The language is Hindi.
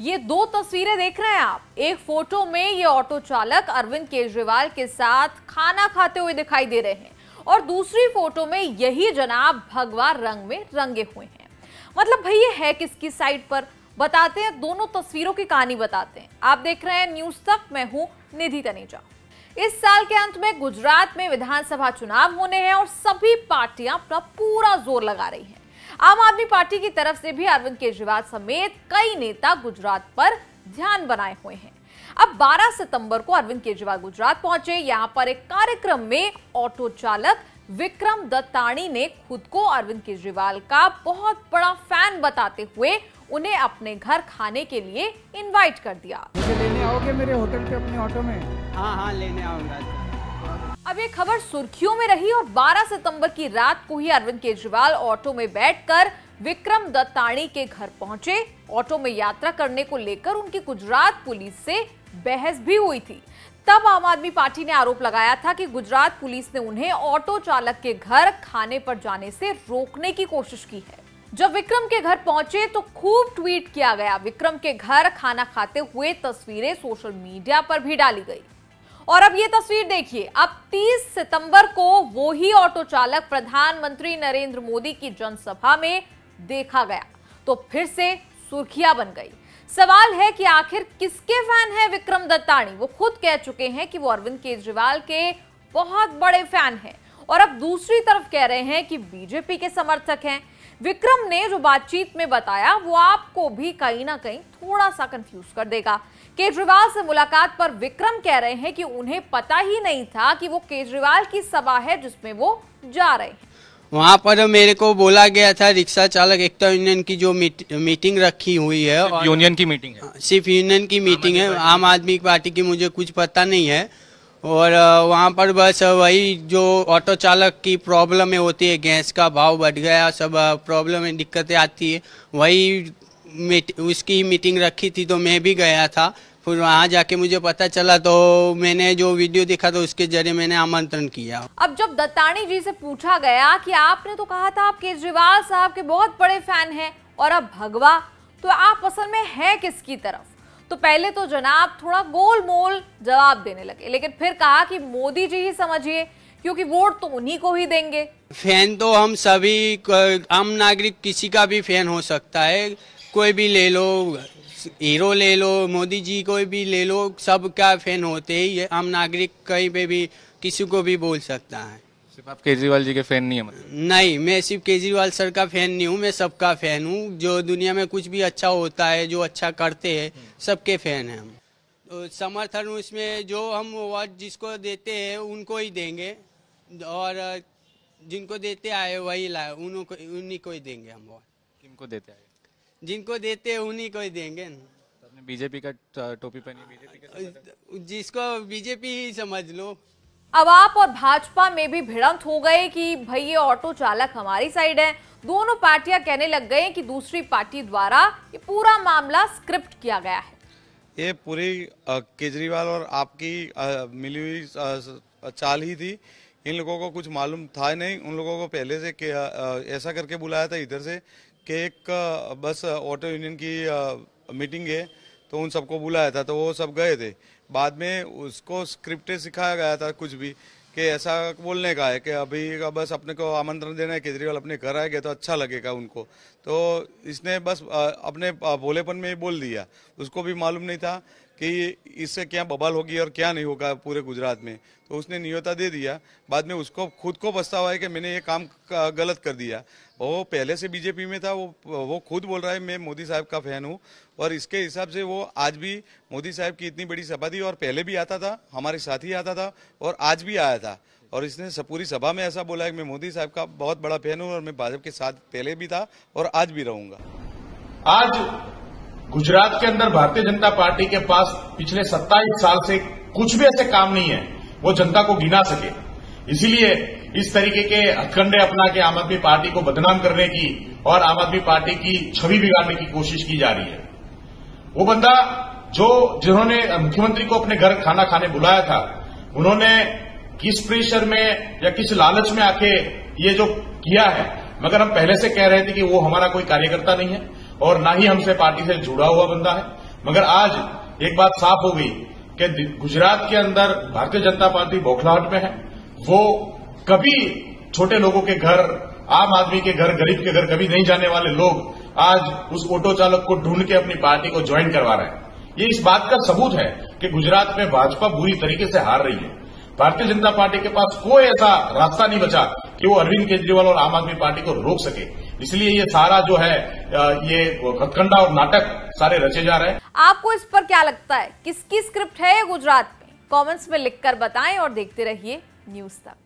ये दो तस्वीरें देख रहे हैं आप। एक फोटो में ये ऑटो चालक अरविंद केजरीवाल के साथ खाना खाते हुए दिखाई दे रहे हैं और दूसरी फोटो में यही जनाब भगवा रंग में रंगे हुए हैं। मतलब भाई ये है किसकी साइड पर, बताते हैं, दोनों तस्वीरों की कहानी बताते हैं। आप देख रहे हैं न्यूज तक, मैं हूं निधि तनेजा। इस साल के अंत में गुजरात में विधानसभा चुनाव होने हैं और सभी पार्टियां अपना पूरा जोर लगा रही हैं। आम आदमी पार्टी की तरफ से भी अरविंद केजरीवाल समेत कई नेता गुजरात पर ध्यान बनाए हुए हैं। अब 12 सितंबर को अरविंद केजरीवाल गुजरात पहुंचे। यहां पर एक कार्यक्रम में ऑटो चालक विक्रम दताणी ने खुद को अरविंद केजरीवाल का बहुत बड़ा फैन बताते हुए उन्हें अपने घर खाने के लिए इनवाइट कर दिया। मुझे लेने आओगे मेरे होटल पे अपने ऑटो में? हाँ हाँ, लेने आऊंगा। अब ये खबर सुर्खियों में रही और 12 सितंबर की रात को ही अरविंद केजरीवाल ऑटो में बैठकर विक्रम दत्ताणी के घर पहुंचे। ऑटो में यात्रा करने को लेकर उनकी गुजरात पुलिस से बहस भी हुई थी। तब आम आदमी पार्टी ने आरोप लगाया था कि गुजरात पुलिस ने उन्हें ऑटो चालक के घर खाने पर जाने से रोकने की कोशिश की है। जब विक्रम के घर पहुंचे तो खूब ट्वीट किया गया। विक्रम के घर खाना खाते हुए तस्वीरें सोशल मीडिया पर भी डाली गई और अब ये तस्वीर देखिए। अब 30 सितंबर को वो ही ऑटो चालक प्रधानमंत्री नरेंद्र मोदी की जनसभा में देखा गया तो फिर से सुर्खियां बन गई। सवाल है कि आखिर किसके फैन है विक्रम दत्ताणी? वो खुद कह चुके हैं कि वो अरविंद केजरीवाल के बहुत बड़े फैन हैं और अब दूसरी तरफ कह रहे हैं कि बीजेपी के समर्थक हैं। विक्रम ने जो बातचीत में बताया वो आपको भी कहीं ना कहीं थोड़ा सा कंफ्यूज कर देगा। केजरीवाल से मुलाकात पर विक्रम कह रहे हैं कि उन्हें पता ही नहीं था कि वो केजरीवाल की सभा है जिसमें वो जा रहे हैं। वहाँ पर मेरे को बोला गया था रिक्शा चालक एकता यूनियन की जो मीटिंग रखी हुई है, और यूनियन की मीटिंग है, सिर्फ यूनियन की मीटिंग है, आम आदमी पार्टी की मुझे कुछ पता नहीं है। और वहाँ पर बस वही जो ऑटो चालक की प्रॉब्लम है होती है, गैस का भाव बढ़ गया, सब प्रॉब्लम में दिक्कतें आती है, वही उसकी मीटिंग रखी थी तो मैं भी गया था। फिर वहाँ जाके मुझे पता चला तो मैंने जो वीडियो देखा तो उसके जरिए मैंने आमंत्रण किया। अब जब दत्ताणी जी से पूछा गया कि आपने तो कहा था आप केजरीवाल साहब के बहुत बड़े फैन हैं और अब भगवा, तो आप असल में है किसकी तरफ? तो पहले तो जनाब थोड़ा गोलमोल जवाब देने लगे, लेकिन फिर कहा कि मोदी जी ही समझिए क्योंकि वोट तो उन्हीं को ही देंगे। फैन तो हम सभी आम नागरिक किसी का भी फैन हो सकता है, कोई भी ले लो, हीरो ले लो, मोदी जी कोई भी ले लो, सब का फैन होते ही है। आम नागरिक कहीं पे भी किसी को भी बोल सकता है। सिर्फ आप केजरीवाल जी के फैन नहीं है? नहीं, मैं सिर्फ केजरीवाल सर का फैन नहीं हूँ, मैं सबका फैन हूँ। जो दुनिया में कुछ भी अच्छा होता है, जो अच्छा करते हैं, सबके फैन हैं हम। तो समर्थन उसमें जो हम वोट जिसको देते हैं उनको ही देंगे और जिनको देते आए वही लाए, उन्हीं को ही देंगे हम वोट। किनको देते आए? जिनको देते हैं उन्हीं को ही देंगे। तो बीजेपी का टोपी पहनी, बीजेपी जिसको बीजेपी ही समझ लो। अब आप और भाजपा में भी भिड़ंत हो गए कि भाई ये ऑटो चालक हमारी साइड है। दोनों पार्टियां कहने लग गए कि दूसरी पार्टी द्वारा ये पूरा मामला स्क्रिप्ट किया गया है। ये पूरी केजरीवाल और आपकी मिली हुई चाल ही थी। इन लोगों को कुछ मालूम था नहीं, उन लोगों को पहले से ऐसा करके बुलाया था इधर से कि एक बस ऑटो यूनियन की मीटिंग है तो उन सबको बुलाया था, तो वो सब गए थे। बाद में उसको स्क्रिप्टेड सिखाया गया था कुछ भी कि ऐसा बोलने का है कि अभी का बस अपने को आमंत्रण देना है, केजरीवाल अपने घर आएंगे तो अच्छा लगेगा उनको। तो इसने बस अपने भोलेपन में ही बोल दिया। उसको भी मालूम नहीं था कि इससे क्या बवाल होगी और क्या नहीं होगा पूरे गुजरात में, तो उसने न्योता दे दिया। बाद में उसको खुद को पछतावा है कि मैंने ये काम गलत कर दिया। वो पहले से बीजेपी में था, वो खुद बोल रहा है मैं मोदी साहब का फैन हूँ, और इसके हिसाब से वो आज भी मोदी साहब की इतनी बड़ी सभा थी, और पहले भी आता था, हमारे साथ ही आता था और आज भी आया था, और इसने पूरी सभा में ऐसा बोला है कि मैं मोदी साहब का बहुत बड़ा फैन हूँ और मैं भाजपा के साथ पहले भी था और आज भी रहूँगा। आज गुजरात के अंदर भारतीय जनता पार्टी के पास पिछले 27 साल से कुछ भी ऐसे काम नहीं है वो जनता को गिना सके, इसीलिए इस तरीके के हथकंडे अपना के आम आदमी पार्टी को बदनाम करने की और आम आदमी पार्टी की छवि बिगाड़ने की कोशिश की जा रही है। वो बंदा जिन्होंने मुख्यमंत्री को अपने घर खाना खाने बुलाया था, उन्होंने किस प्रेशर में या किस लालच में आके ये जो किया है, मगर हम पहले से कह रहे थे कि वो हमारा कोई कार्यकर्ता नहीं है और ना ही हमसे पार्टी से जुड़ा हुआ बंदा है। मगर आज एक बात साफ हो गई कि गुजरात के अंदर भारतीय जनता पार्टी बौखलाहट में है। वो कभी छोटे लोगों के घर, आम आदमी के घर, गरीब के घर कभी नहीं जाने वाले लोग आज उस ऑटो चालक को ढूंढ के अपनी पार्टी को ज्वाइन करवा रहे हैं। ये इस बात का सबूत है कि गुजरात में भाजपा बुरी तरीके से हार रही है। भारतीय जनता पार्टी के पास कोई ऐसा रास्ता नहीं बचा कि वो अरविंद केजरीवाल और आम आदमी पार्टी को रोक सके, इसलिए ये सारा जो है ये हथकंडा और नाटक सारे रचे जा रहे हैं। आपको इस पर क्या लगता है, किसकी स्क्रिप्ट है गुजरात में? कमेंट्स में लिखकर बताएं और देखते रहिए न्यूज़ तक।